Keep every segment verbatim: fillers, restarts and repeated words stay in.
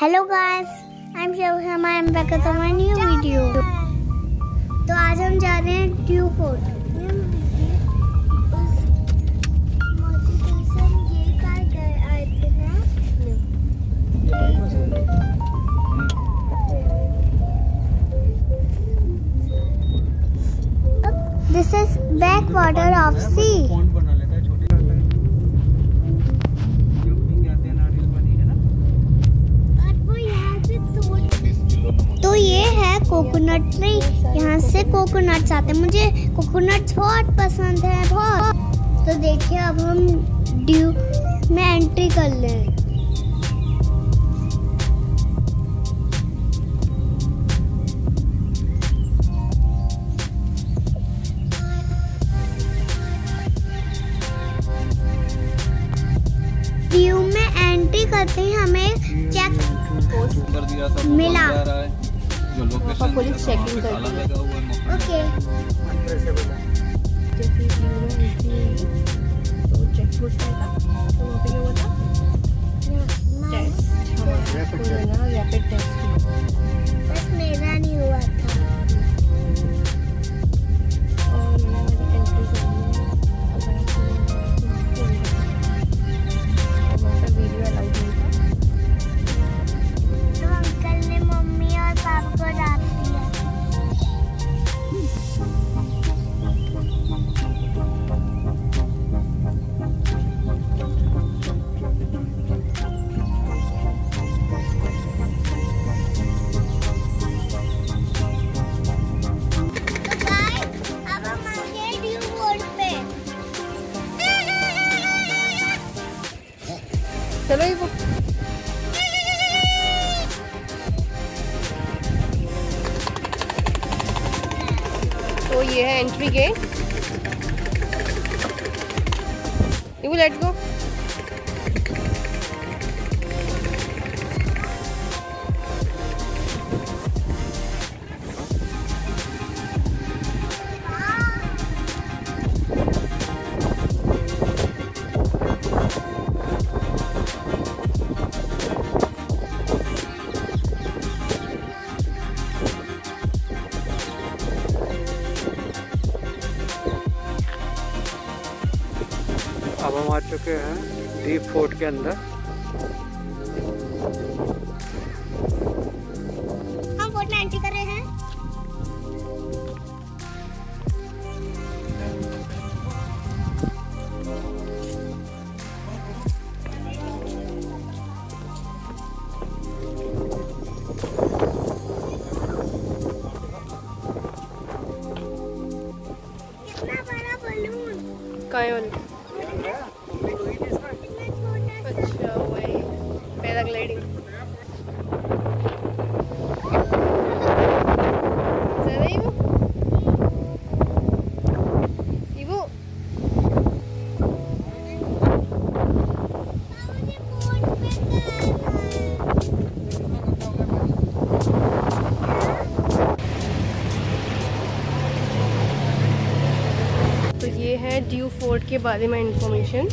Hello guys, I am Sharma, I am back to my new video. तो आज हम जा रहे हैं Diu fort. This is back water of sea. तो ये है कोकोनट ट्री, यहाँ से कोकोनट्स आते हैं। मुझे कोकोनट्स बहुत पसंद है, बहुत। तो देखिए अब हम ड्यू में एंट्री कर ले। ड्यू में एंट्री करते ही हमें चेक दिया सब मिला, जो लोकेशन पुलिस चेकिंग कर रही है। ओके, जैसे तो चेक पोस्ट आएगा, तो वहाँ पे होता टेस्ट, कोरोना रैपिड टेस्ट। बस मेरा नहीं हुआ था और मैंने मेरी एंट्री कर ली है। वीडियो अलाउड नहीं था आपको डालती है। चलो ये तो ये है entry gate. You let go. अब हम आ चुके हैं डीप फोर्ट के अंदर। हम फोर्ट में एंट्री कर रहे हैं। कितना बड़ा बलून का है। अच्छा वही पैराग्लाइडिंग। तो ये है ड्यू फोर्ट के बारे में इंफॉर्मेशन।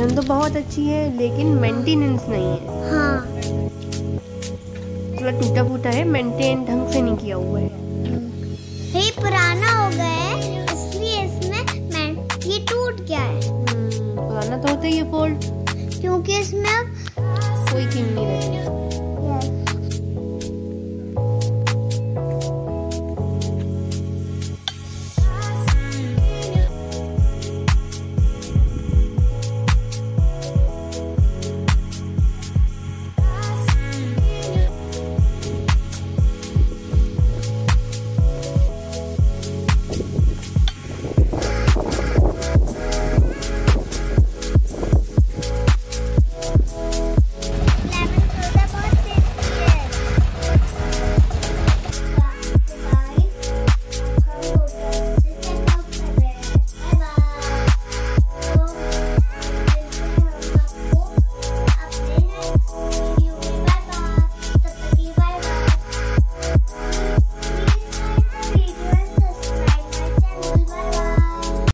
लोकेशन तो बहुत अच्छी है लेकिन मेंटेनेंस नहीं है। हाँ थोड़ा टूटा फूटा है, मेंटेन ढंग से नहीं किया हुआ है, ये पुराना हो गया है इसलिए इसमें ये टूट गया है। पुराना तो होता ही है फोल्ड, क्योंकि इसमें